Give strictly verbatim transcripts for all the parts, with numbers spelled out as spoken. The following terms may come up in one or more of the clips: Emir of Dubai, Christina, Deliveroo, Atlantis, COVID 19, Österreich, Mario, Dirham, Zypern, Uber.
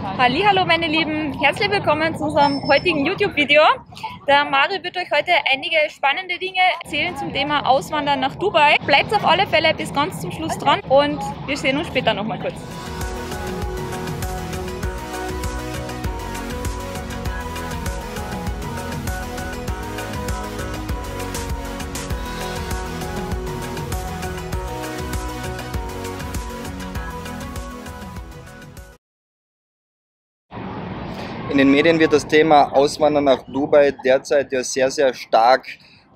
Hallihallo meine Lieben, herzlich willkommen zu unserem heutigen YouTube-Video. Der Mario wird euch heute einige spannende Dinge erzählen zum Thema Auswandern nach Dubai. Bleibt auf alle Fälle bis ganz zum Schluss dran und wir sehen uns später nochmal kurz. In den Medien wird das Thema Auswandern nach Dubai derzeit ja sehr, sehr stark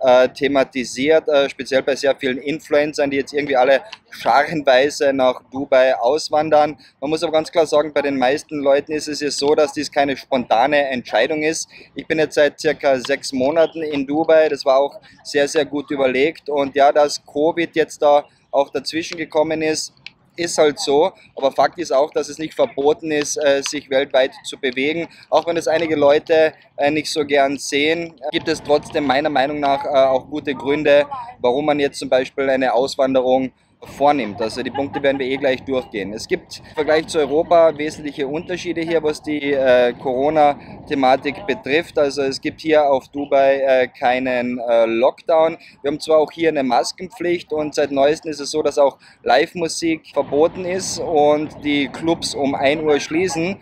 äh, thematisiert, äh, speziell bei sehr vielen Influencern, die jetzt irgendwie alle scharenweise nach Dubai auswandern. Man muss aber ganz klar sagen, bei den meisten Leuten ist es ja so, dass dies keine spontane Entscheidung ist. Ich bin jetzt seit circa sechs Monaten in Dubai, das war auch sehr, sehr gut überlegt und ja, dass Covid jetzt da auch dazwischen gekommen ist, ist halt so, aber Fakt ist auch, dass es nicht verboten ist, sich weltweit zu bewegen. Auch wenn es einige Leute nicht so gern sehen, gibt es trotzdem meiner Meinung nach auch gute Gründe, warum man jetzt zum Beispiel eine Auswanderung vornimmt. Also die Punkte werden wir eh gleich durchgehen. Es gibt im Vergleich zu Europa wesentliche Unterschiede hier, was die äh, Corona-Thematik betrifft. Also es gibt hier auf Dubai äh, keinen äh, Lockdown. Wir haben zwar auch hier eine Maskenpflicht und seit neuestem ist es so, dass auch Live-Musik verboten ist und die Clubs um ein Uhr schließen.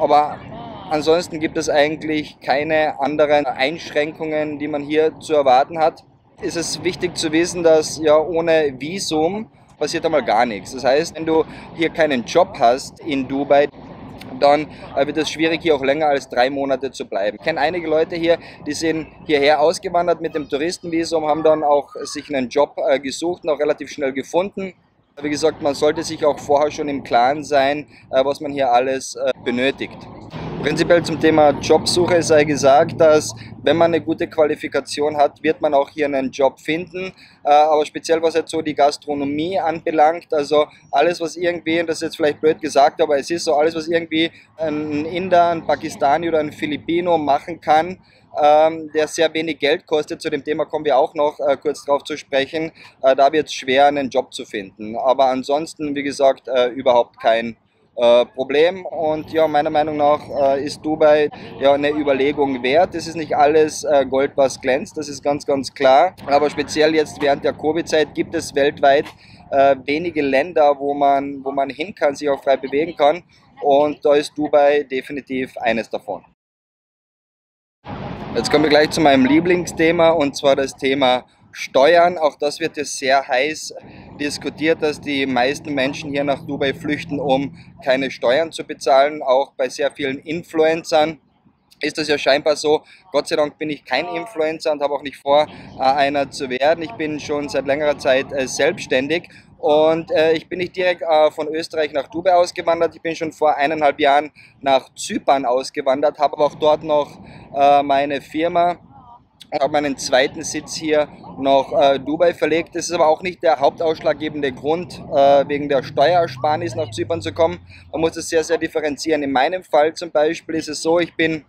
Aber ansonsten gibt es eigentlich keine anderen Einschränkungen, die man hier zu erwarten hat. Ist es wichtig zu wissen, dass ja ohne Visum passiert einmal gar nichts. Das heißt, wenn du hier keinen Job hast in Dubai, dann wird es schwierig, hier auch länger als drei Monate zu bleiben. Ich kenne einige Leute hier, die sind hierher ausgewandert mit dem Touristenvisum, haben dann auch sich einen Job gesucht und auch relativ schnell gefunden. Wie gesagt, man sollte sich auch vorher schon im Klaren sein, was man hier alles benötigt. Prinzipiell zum Thema Jobsuche sei gesagt, dass wenn man eine gute Qualifikation hat, wird man auch hier einen Job finden. Aber speziell was jetzt so die Gastronomie anbelangt, also alles was irgendwie, das ist jetzt vielleicht blöd gesagt, aber es ist so alles was irgendwie ein Inder, ein Pakistani oder ein Filipino machen kann, der sehr wenig Geld kostet. Zu dem Thema kommen wir auch noch kurz drauf zu sprechen. Da wird es schwer einen Job zu finden. Aber ansonsten, wie gesagt, überhaupt kein Problem und ja, meiner Meinung nach äh, ist Dubai ja eine Überlegung wert. Es ist nicht alles äh, Gold, was glänzt, das ist ganz, ganz klar. Aber speziell jetzt während der Covid-Zeit gibt es weltweit äh, wenige Länder, wo man, wo man hin kann, sich auch frei bewegen kann und da ist Dubai definitiv eines davon. Jetzt kommen wir gleich zu meinem Lieblingsthema und zwar das Thema Steuern. Auch das wird jetzt sehr heiß diskutiert, dass die meisten Menschen hier nach Dubai flüchten, um keine Steuern zu bezahlen. Auch bei sehr vielen Influencern ist das ja scheinbar so. Gott sei Dank bin ich kein Influencer und habe auch nicht vor, einer zu werden. Ich bin schon seit längerer Zeit selbstständig. Und äh, ich bin nicht direkt äh, von Österreich nach Dubai ausgewandert, ich bin schon vor eineinhalb Jahren nach Zypern ausgewandert, habe aber auch dort noch äh, meine Firma und habe meinen zweiten Sitz hier nach äh, Dubai verlegt. Das ist aber auch nicht der hauptausschlaggebende Grund, äh, wegen der Steuersparnis nach Zypern zu kommen. Man muss es sehr, sehr differenzieren. In meinem Fall zum Beispiel ist es so, ich bin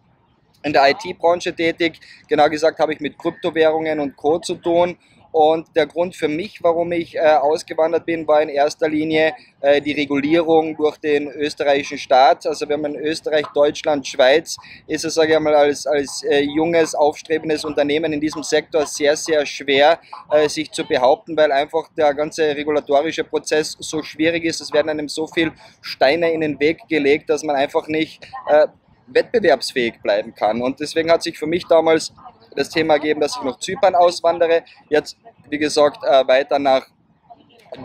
in der I T-Branche tätig, genau gesagt habe ich mit Kryptowährungen und Co. zu tun. Und der Grund für mich, warum ich äh, ausgewandert bin, war in erster Linie äh, die Regulierung durch den österreichischen Staat. Also wenn man in Österreich, Deutschland, Schweiz ist es, sage ich mal, als, als äh, junges, aufstrebendes Unternehmen in diesem Sektor sehr, sehr schwer, äh, sich zu behaupten, weil einfach der ganze regulatorische Prozess so schwierig ist. Es werden einem so viele Steine in den Weg gelegt, dass man einfach nicht äh, wettbewerbsfähig bleiben kann. Und deswegen hat sich für mich damals das Thema geben, dass ich nach Zypern auswandere, jetzt wie gesagt äh, weiter nach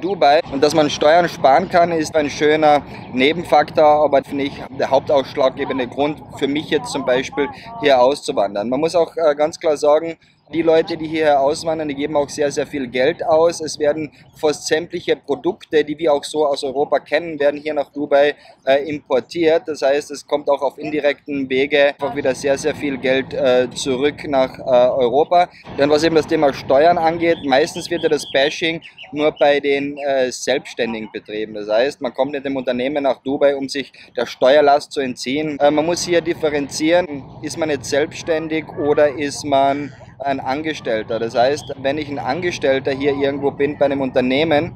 Dubai. Und dass man Steuern sparen kann, ist ein schöner Nebenfaktor, aber nicht der hauptausschlaggebende Grund für mich jetzt zum Beispiel hier auszuwandern. Man muss auch äh, ganz klar sagen, die Leute, die hier auswandern, die geben auch sehr, sehr viel Geld aus. Es werden fast sämtliche Produkte, die wir auch so aus Europa kennen, werden hier nach Dubai äh, importiert. Das heißt, es kommt auch auf indirekten Wege auch wieder sehr, sehr viel Geld äh, zurück nach äh, Europa. Denn was eben das Thema Steuern angeht, meistens wird ja das Bashing nur bei den äh, Selbstständigen betrieben. Das heißt, man kommt mit dem Unternehmen nach Dubai, um sich der Steuerlast zu entziehen. Äh, man muss hier differenzieren, ist man jetzt selbstständig oder ist man ein Angestellter. Das heißt, wenn ich ein Angestellter hier irgendwo bin bei einem Unternehmen,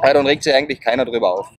dann regt sich eigentlich keiner drüber auf.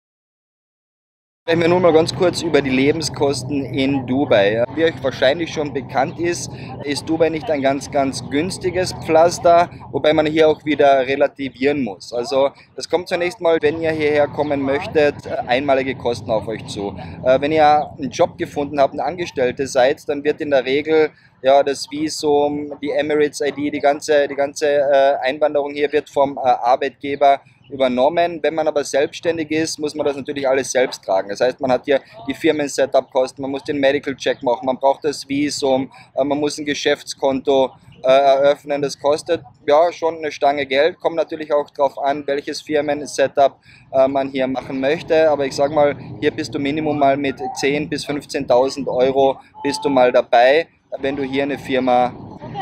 Sprechen wir nun mal ganz kurz über die Lebenskosten in Dubai. Wie euch wahrscheinlich schon bekannt ist, ist Dubai nicht ein ganz, ganz günstiges Pflaster, wobei man hier auch wieder relativieren muss. Also das kommt zunächst mal, wenn ihr hierher kommen möchtet, einmalige Kosten auf euch zu. Wenn ihr einen Job gefunden habt, eine Angestellte seid, dann wird in der Regel ja, das Visum, die Emirates I D, die ganze, die ganze Einwanderung hier wird vom Arbeitgeber übernommen. Wenn man aber selbstständig ist, muss man das natürlich alles selbst tragen. Das heißt, man hat hier die Firmen-Setup-Kosten, man muss den Medical-Check machen, man braucht das Visum, man muss ein Geschäftskonto äh, eröffnen. Das kostet ja schon eine Stange Geld. Kommt natürlich auch darauf an, welches Firmen-Setup äh, man hier machen möchte. Aber ich sage mal, hier bist du Minimum mal mit zehntausend bis fünfzehntausend Euro bist du mal dabei, wenn du hier eine Firma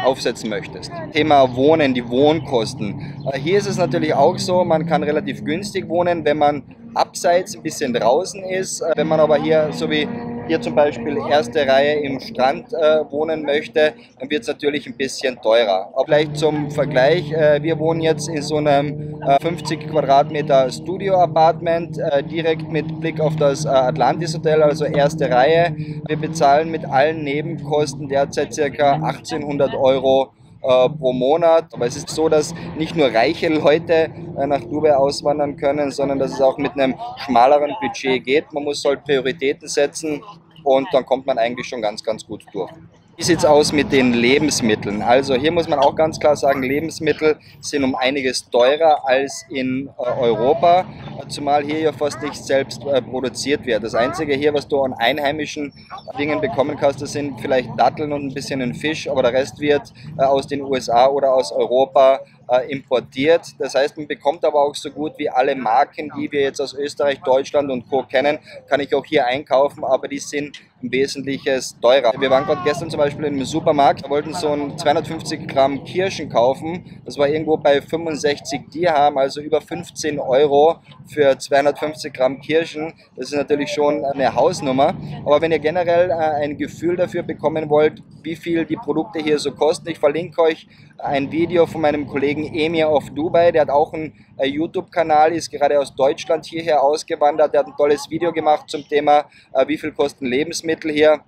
aufsetzen möchtest. Thema Wohnen, die Wohnkosten. Hier ist es natürlich auch so, man kann relativ günstig wohnen, wenn man abseits ein bisschen draußen ist. Wenn man aber hier, so wie hier zum Beispiel erste Reihe im Strand äh, wohnen möchte, dann wird es natürlich ein bisschen teurer. Aber vielleicht zum Vergleich, äh, wir wohnen jetzt in so einem äh, fünfzig Quadratmeter Studio-Apartment, äh, direkt mit Blick auf das äh, Atlantis Hotel, also erste Reihe. Wir bezahlen mit allen Nebenkosten derzeit ca. achtzehnhundert Euro äh, pro Monat. Aber es ist so, dass nicht nur reiche Leute nach Dubai auswandern können, sondern dass es auch mit einem schmaleren Budget geht. Man muss halt Prioritäten setzen und dann kommt man eigentlich schon ganz, ganz gut durch. Wie sieht es aus mit den Lebensmitteln? Also hier muss man auch ganz klar sagen, Lebensmittel sind um einiges teurer als in Europa, zumal hier ja fast nicht selbst produziert wird. Das Einzige hier, was du an einheimischen Dingen bekommen kannst, das sind vielleicht Datteln und ein bisschen ein Fisch, aber der Rest wird aus den U S A oder aus Europa importiert. Das heißt, man bekommt aber auch so gut wie alle Marken, die wir jetzt aus Österreich, Deutschland und Co. kennen, kann ich auch hier einkaufen, aber die sind im Wesentlichen teurer. Wir waren gerade gestern zum Beispiel im Supermarkt, wollten so ein zweihundertfünfzig Gramm Kirschen kaufen. Das war irgendwo bei fünfundsechzig Dirham, also über fünfzehn Euro für zweihundertfünfzig Gramm Kirschen. Das ist natürlich schon eine Hausnummer. Aber wenn ihr generell ein Gefühl dafür bekommen wollt, wie viel die Produkte hier so kosten, ich verlinke euch ein Video von meinem Kollegen Emir of Dubai. Der hat auch einen YouTube-Kanal, ist gerade aus Deutschland hierher ausgewandert. Der hat ein tolles Video gemacht zum Thema, wie viel kosten Lebensmittel hier.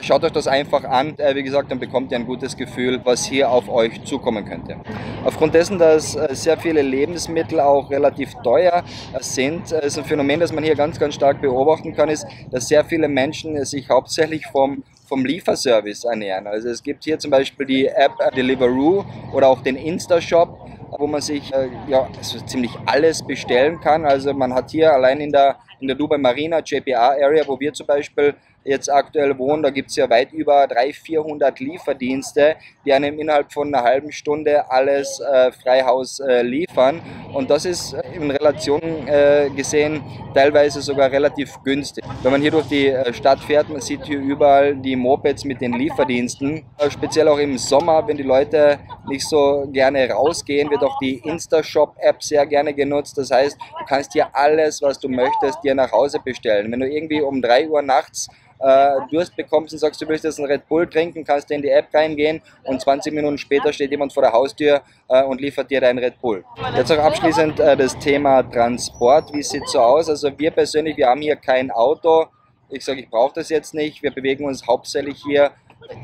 Schaut euch das einfach an. Wie gesagt, dann bekommt ihr ein gutes Gefühl, was hier auf euch zukommen könnte. Aufgrund dessen, dass sehr viele Lebensmittel auch relativ teuer sind, ist ein Phänomen, das man hier ganz, ganz stark beobachten kann, ist, dass sehr viele Menschen sich hauptsächlich vom vom Lieferservice ernähren. Also es gibt hier zum Beispiel die App Deliveroo oder auch den Insta-Shop, wo man sich äh, ja, so ziemlich alles bestellen kann. Also man hat hier allein in der, in der Dubai Marina, J P A-Area, wo wir zum Beispiel jetzt aktuell wohnen, da gibt es ja weit über dreihundert, vierhundert Lieferdienste, die einem innerhalb von einer halben Stunde alles äh, Freihaus äh, liefern. Und das ist in Relation äh, gesehen teilweise sogar relativ günstig. Wenn man hier durch die Stadt fährt, man sieht hier überall die Mopeds mit den Lieferdiensten. Speziell auch im Sommer, wenn die Leute nicht so gerne rausgehen, wird auch die Insta-Shop-App sehr gerne genutzt. Das heißt, du kannst hier alles, was du möchtest, dir nach Hause bestellen. Wenn du irgendwie um drei Uhr nachts Uh, Durst bekommst und sagst, du willst jetzt einen Red Bull trinken, kannst du in die App reingehen und zwanzig Minuten später steht jemand vor der Haustür uh, und liefert dir deinen Red Bull. Jetzt auch abschließend uh, das Thema Transport. Wie sieht es so aus? Also wir persönlich, wir haben hier kein Auto. Ich sage, ich brauche das jetzt nicht. Wir bewegen uns hauptsächlich hier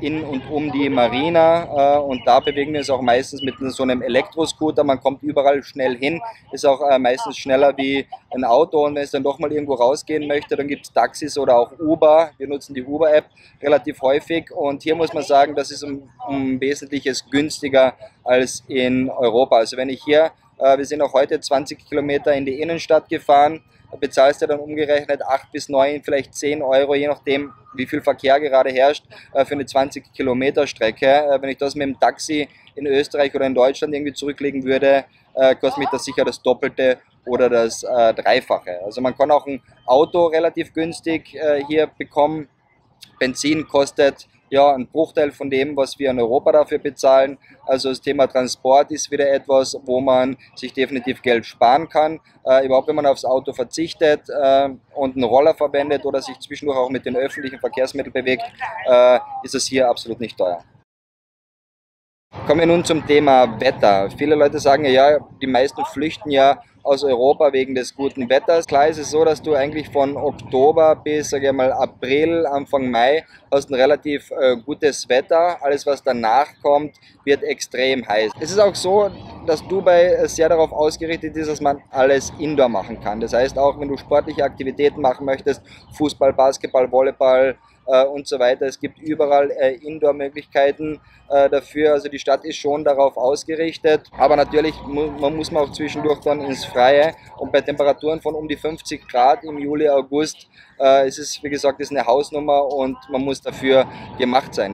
in und um die Marina äh, und da bewegen wir uns auch meistens mit so einem Elektroscooter. Man kommt überall schnell hin, ist auch äh, meistens schneller wie ein Auto und wenn es dann doch mal irgendwo rausgehen möchte, dann gibt es Taxis oder auch Uber. Wir nutzen die Uber-App relativ häufig und hier muss man sagen, das ist um, um Wesentliches günstiger als in Europa. Also wenn ich hier, äh, wir sind auch heute zwanzig Kilometer in die Innenstadt gefahren, bezahlst du dann umgerechnet acht bis neun, vielleicht zehn Euro, je nachdem, wie viel Verkehr gerade herrscht, für eine zwanzig Kilometer Strecke. Wenn ich das mit dem Taxi in Österreich oder in Deutschland irgendwie zurücklegen würde, kostet mich das sicher das Doppelte oder das Dreifache. Also man kann auch ein Auto relativ günstig hier bekommen. Benzin kostet ja ein Bruchteil von dem, was wir in Europa dafür bezahlen. Also das Thema Transport ist wieder etwas, wo man sich definitiv Geld sparen kann. Äh, überhaupt, wenn man aufs Auto verzichtet äh, und einen Roller verwendet oder sich zwischendurch auch mit den öffentlichen Verkehrsmitteln bewegt, äh, ist es hier absolut nicht teuer. Kommen wir nun zum Thema Wetter. Viele Leute sagen ja, die meisten flüchten ja aus Europa wegen des guten Wetters. Klar ist es so, dass du eigentlich von Oktober bis, sag ich mal, April, Anfang Mai hast ein relativ äh, gutes Wetter. Alles, was danach kommt, wird extrem heiß. Es ist auch so, dass Dubai sehr darauf ausgerichtet ist, dass man alles indoor machen kann. Das heißt, auch wenn du sportliche Aktivitäten machen möchtest, Fußball, Basketball, Volleyball äh, und so weiter, es gibt überall äh, Indoor-Möglichkeiten äh, dafür. Also die Stadt ist schon darauf ausgerichtet, aber natürlich mu man muss man auch zwischendurch dann ins Freie, und bei Temperaturen von um die fünfzig Grad im Juli, August, äh, es ist, wie gesagt, ist eine Hausnummer und man muss dafür gemacht sein.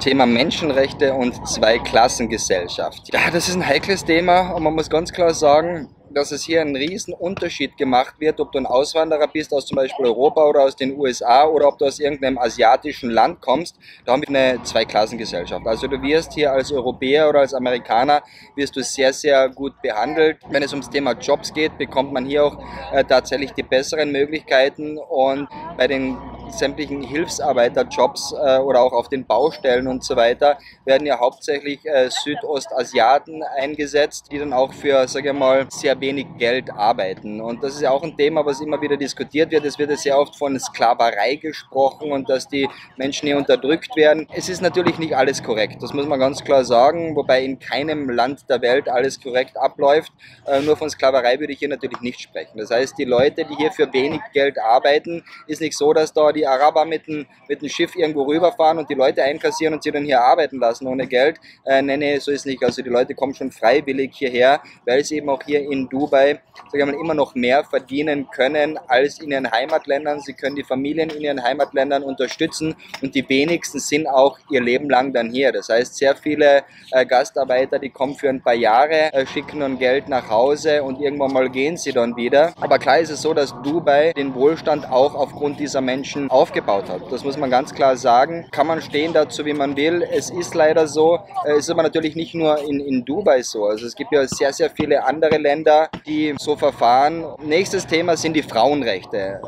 Thema Menschenrechte und Zweiklassengesellschaft. Ja, das ist ein heikles Thema und man muss ganz klar sagen, dass es hier einen riesen Unterschied gemacht wird, ob du ein Auswanderer bist aus zum Beispiel Europa oder aus den U S A oder ob du aus irgendeinem asiatischen Land kommst. Da haben wir eine Zweiklassengesellschaft. Also du wirst hier als Europäer oder als Amerikaner wirst du sehr, sehr gut behandelt. Wenn es ums Thema Jobs geht, bekommt man hier auch äh, tatsächlich die besseren Möglichkeiten, und bei den sämtlichen Hilfsarbeiterjobs äh, oder auch auf den Baustellen und so weiter werden ja hauptsächlich äh, Südostasiaten eingesetzt, die dann auch für, sage ich mal, sehr wenig Geld arbeiten. Und das ist ja auch ein Thema, was immer wieder diskutiert wird. Es wird ja sehr oft von Sklaverei gesprochen und dass die Menschen hier unterdrückt werden. Es ist natürlich nicht alles korrekt, das muss man ganz klar sagen, wobei in keinem Land der Welt alles korrekt abläuft. Äh, nur von Sklaverei würde ich hier natürlich nicht sprechen. Das heißt, die Leute, die hier für wenig Geld arbeiten, ist nicht so, dass da die die Araber mit dem, mit dem Schiff irgendwo rüberfahren und die Leute einkassieren und sie dann hier arbeiten lassen ohne Geld. Äh, nee, nee, so ist nicht. Also die Leute kommen schon freiwillig hierher, weil sie eben auch hier in Dubai, sag ich mal, immer noch mehr verdienen können als in ihren Heimatländern. Sie können die Familien in ihren Heimatländern unterstützen und die wenigsten sind auch ihr Leben lang dann hier. Das heißt, sehr viele äh, Gastarbeiter, die kommen für ein paar Jahre, äh, schicken dann Geld nach Hause und irgendwann mal gehen sie dann wieder. Aber klar ist es so, dass Dubai den Wohlstand auch aufgrund dieser Menschen aufgebaut hat. Das muss man ganz klar sagen. Kann man stehen dazu, wie man will. Es ist leider so. Es ist aber natürlich nicht nur in, in Dubai so. Also es gibt ja sehr, sehr viele andere Länder, die so verfahren. Nächstes Thema sind die Frauenrechte.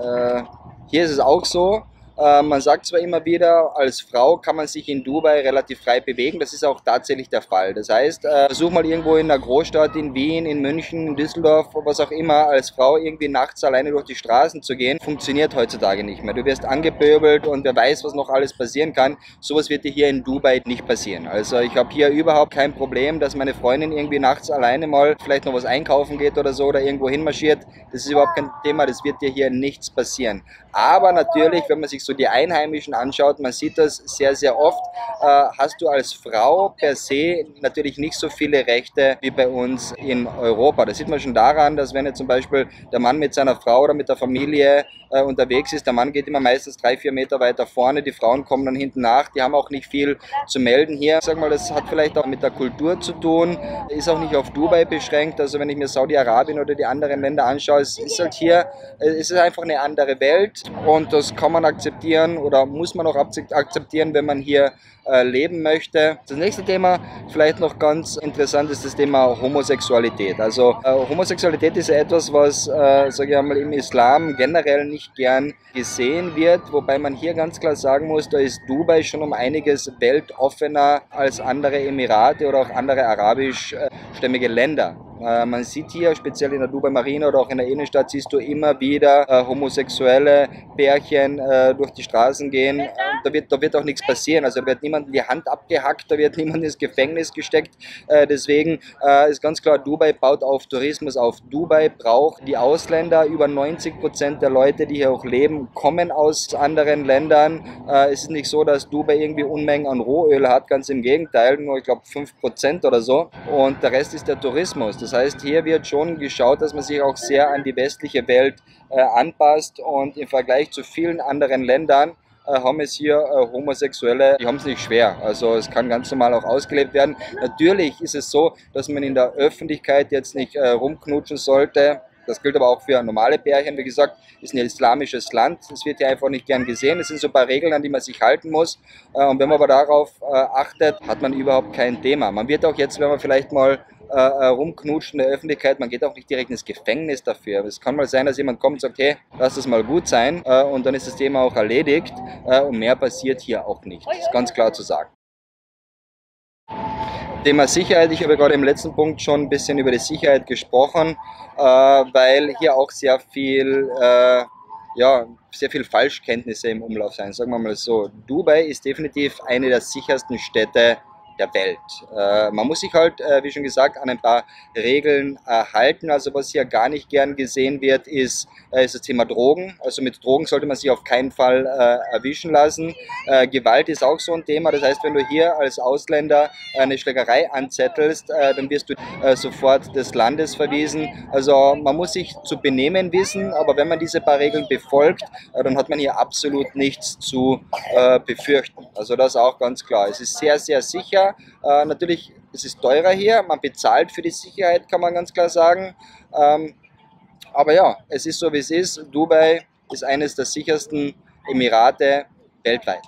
Äh, hier ist es auch so. Man sagt zwar immer wieder, als Frau kann man sich in Dubai relativ frei bewegen, das ist auch tatsächlich der Fall. Das heißt, versuch mal irgendwo in einer Großstadt, in Wien, in München, in Düsseldorf, was auch immer, als Frau irgendwie nachts alleine durch die Straßen zu gehen, funktioniert heutzutage nicht mehr. Du wirst angepöbelt und wer weiß, was noch alles passieren kann. Sowas wird dir hier in Dubai nicht passieren. Also ich habe hier überhaupt kein Problem, dass meine Freundin irgendwie nachts alleine mal vielleicht noch was einkaufen geht oder so oder irgendwo hinmarschiert. Das ist überhaupt kein Thema, das wird dir hier nichts passieren. Aber natürlich, wenn man sich so die Einheimischen anschaut, man sieht das sehr, sehr oft, äh, hast du als Frau per se natürlich nicht so viele Rechte wie bei uns in Europa. Das sieht man schon daran, dass wenn jetzt zum Beispiel der Mann mit seiner Frau oder mit der Familie äh, unterwegs ist, der Mann geht immer meistens drei, vier Meter weiter vorne, die Frauen kommen dann hinten nach, die haben auch nicht viel zu melden hier. Ich sag mal, das hat vielleicht auch mit der Kultur zu tun, ist auch nicht auf Dubai beschränkt, also wenn ich mir Saudi-Arabien oder die anderen Länder anschaue, es ist halt hier, es ist einfach eine andere Welt und das kann man akzeptieren. Oder muss man auch akzeptieren, wenn man hier äh, leben möchte. Das nächste Thema, vielleicht noch ganz interessant, ist das Thema Homosexualität. Also äh, Homosexualität ist ja etwas, was äh, sage ich einmal, im Islam generell nicht gern gesehen wird, wobei man hier ganz klar sagen muss, da ist Dubai schon um einiges weltoffener als andere Emirate oder auch andere arabischstämmige Länder. Man sieht hier, speziell in der Dubai Marina oder auch in der Innenstadt, siehst du immer wieder äh, homosexuelle Pärchen äh, durch die Straßen gehen. Äh, da, wird, da wird auch nichts passieren. Also da wird niemand die Hand abgehackt, da wird niemand ins Gefängnis gesteckt. Äh, deswegen äh, ist ganz klar, Dubai baut auf Tourismus auf. Dubai braucht die Ausländer. Über neunzig Prozent der Leute, die hier auch leben, kommen aus anderen Ländern. Äh, es ist nicht so, dass Dubai irgendwie Unmengen an Rohöl hat. Ganz im Gegenteil, nur ich glaube fünf Prozent oder so. Und der Rest ist der Tourismus. Das Das heißt, hier wird schon geschaut, dass man sich auch sehr an die westliche Welt äh, anpasst, und im Vergleich zu vielen anderen Ländern äh, haben es hier äh, Homosexuelle, die haben es nicht schwer. Also es kann ganz normal auch ausgelebt werden. Natürlich ist es so, dass man in der Öffentlichkeit jetzt nicht äh, rumknutschen sollte. Das gilt aber auch für normale Pärchen. Wie gesagt, ist ein islamisches Land. Es wird hier einfach nicht gern gesehen. Es sind so ein paar Regeln, an die man sich halten muss. Und wenn man aber darauf achtet, hat man überhaupt kein Thema. Man wird auch jetzt, wenn man vielleicht mal rumknutscht in der Öffentlichkeit, man geht auch nicht direkt ins Gefängnis dafür. Es kann mal sein, dass jemand kommt und sagt, hey, lass das mal gut sein. Und dann ist das Thema auch erledigt. Und mehr passiert hier auch nicht. Das ist ganz klar zu sagen. Thema Sicherheit, ich habe gerade im letzten Punkt schon ein bisschen über die Sicherheit gesprochen, äh, weil hier auch sehr viel, äh, ja, sehr viel Falschkenntnisse im Umlauf sind, sagen wir mal so. Dubai ist definitiv eine der sichersten Städte der Welt. Äh, man muss sich halt, äh, wie schon gesagt, an ein paar Regeln äh, halten. Also was hier gar nicht gern gesehen wird, ist, äh, ist das Thema Drogen. Also mit Drogen sollte man sich auf keinen Fall äh, erwischen lassen. Äh, Gewalt ist auch so ein Thema. Das heißt, wenn du hier als Ausländer eine Schlägerei anzettelst, äh, dann wirst du äh, sofort des Landes verwiesen. Also man muss sich zu benehmen wissen, aber wenn man diese paar Regeln befolgt, äh, dann hat man hier absolut nichts zu äh, befürchten. Also das ist auch ganz klar. Es ist sehr, sehr sicher. Äh, natürlich, es ist teurer hier, man bezahlt für die Sicherheit, kann man ganz klar sagen. Ähm, aber ja, es ist so wie es ist. Dubai ist eines der sichersten Emirate weltweit.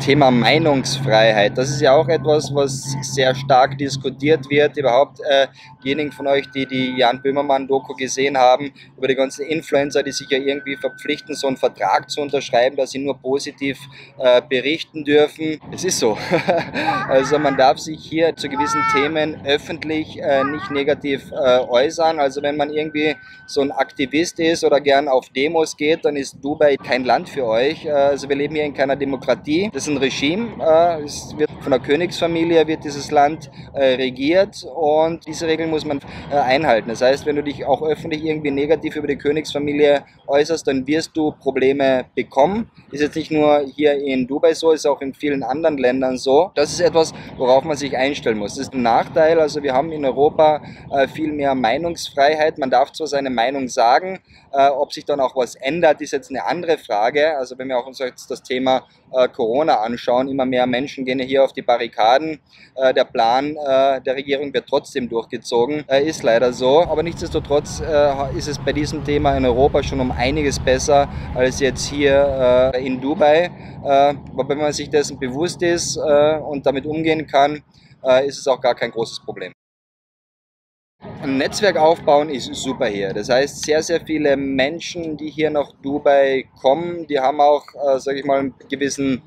Thema Meinungsfreiheit, das ist ja auch etwas, was sehr stark diskutiert wird. Überhaupt äh, diejenigen von euch, die die Jan Böhmermann-Doku gesehen haben, über die ganzen Influencer, die sich ja irgendwie verpflichten, so einen Vertrag zu unterschreiben, dass sie nur positiv äh, berichten dürfen. Es ist so. Also man darf sich hier zu gewissen Themen öffentlich äh, nicht negativ äh, äußern. Also wenn man irgendwie so ein Aktivist ist oder gern auf Demos geht, dann ist Dubai kein Land für euch. Äh, also wir leben hier in keiner Demokratie. Das ist ein Regime, äh, es wird von der Königsfamilie wird dieses Land äh, regiert und diese Regeln muss man äh, einhalten. Das heißt, wenn du dich auch öffentlich irgendwie negativ über die Königsfamilie äußerst, dann wirst du Probleme bekommen. Ist jetzt nicht nur hier in Dubai so, ist auch in vielen anderen Ländern so. Das ist etwas, worauf man sich einstellen muss. Das ist ein Nachteil, also wir haben in Europa äh, viel mehr Meinungsfreiheit. Man darf zwar seine Meinung sagen, äh, ob sich dann auch was ändert, ist jetzt eine andere Frage. Also wenn wir auch uns jetzt das Thema äh, Corona anschauen. Immer mehr Menschen gehen hier auf die Barrikaden. Äh, der Plan äh, der Regierung wird trotzdem durchgezogen. Äh, ist leider so. Aber nichtsdestotrotz äh, ist es bei diesem Thema in Europa schon um einiges besser als jetzt hier äh, in Dubai. Äh, aber wenn man sich dessen bewusst ist äh, und damit umgehen kann, äh, ist es auch gar kein großes Problem. Ein Netzwerk aufbauen ist super hier. Das heißt, sehr, sehr viele Menschen, die hier nach Dubai kommen, die haben auch, äh, sage ich mal, einen gewissen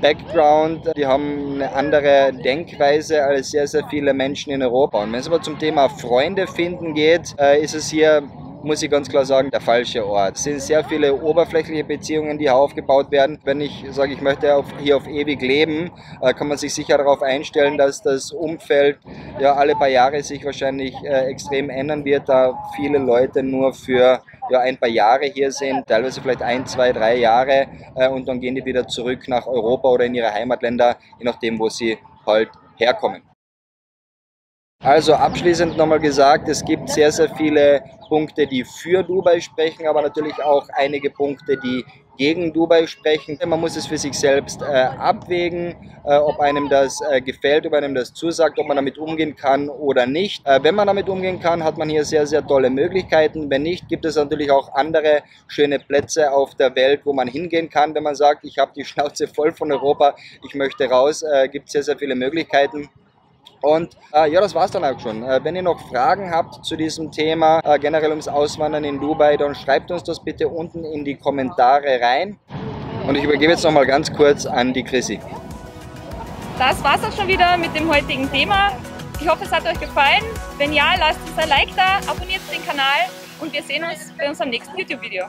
Background, die haben eine andere Denkweise als sehr, sehr viele Menschen in Europa. Und wenn es aber zum Thema Freunde finden geht, äh, ist es hier, muss ich ganz klar sagen, der falsche Ort. Es sind sehr viele oberflächliche Beziehungen, die hier aufgebaut werden. Wenn ich sage, ich möchte auf, hier auf ewig leben, äh, kann man sich sicher darauf einstellen, dass das Umfeld ja alle paar Jahre sich wahrscheinlich äh, extrem ändern wird, da viele Leute nur für ja, ein paar Jahre hier sind, teilweise vielleicht ein, zwei, drei Jahre äh, und dann gehen die wieder zurück nach Europa oder in ihre Heimatländer, je nachdem, wo sie halt herkommen. Also abschließend nochmal gesagt, es gibt sehr, sehr viele Punkte, die für Dubai sprechen, aber natürlich auch einige Punkte, die gegen Dubai sprechen. Man muss es für sich selbst äh, abwägen, äh, ob einem das äh, gefällt, ob einem das zusagt, ob man damit umgehen kann oder nicht. Äh, wenn man damit umgehen kann, hat man hier sehr, sehr tolle Möglichkeiten. Wenn nicht, gibt es natürlich auch andere schöne Plätze auf der Welt, wo man hingehen kann. Wenn man sagt, ich habe die Schnauze voll von Europa, ich möchte raus, äh, gibt es sehr, sehr viele Möglichkeiten. Und äh, ja, das war's dann auch schon. Äh, wenn ihr noch Fragen habt zu diesem Thema, äh, generell ums Auswandern in Dubai, dann schreibt uns das bitte unten in die Kommentare rein. Und ich übergebe jetzt nochmal ganz kurz an die Chrissy. Das war's auch schon wieder mit dem heutigen Thema. Ich hoffe, es hat euch gefallen. Wenn ja, lasst uns ein Like da, abonniert den Kanal und wir sehen uns bei unserem nächsten YouTube-Video.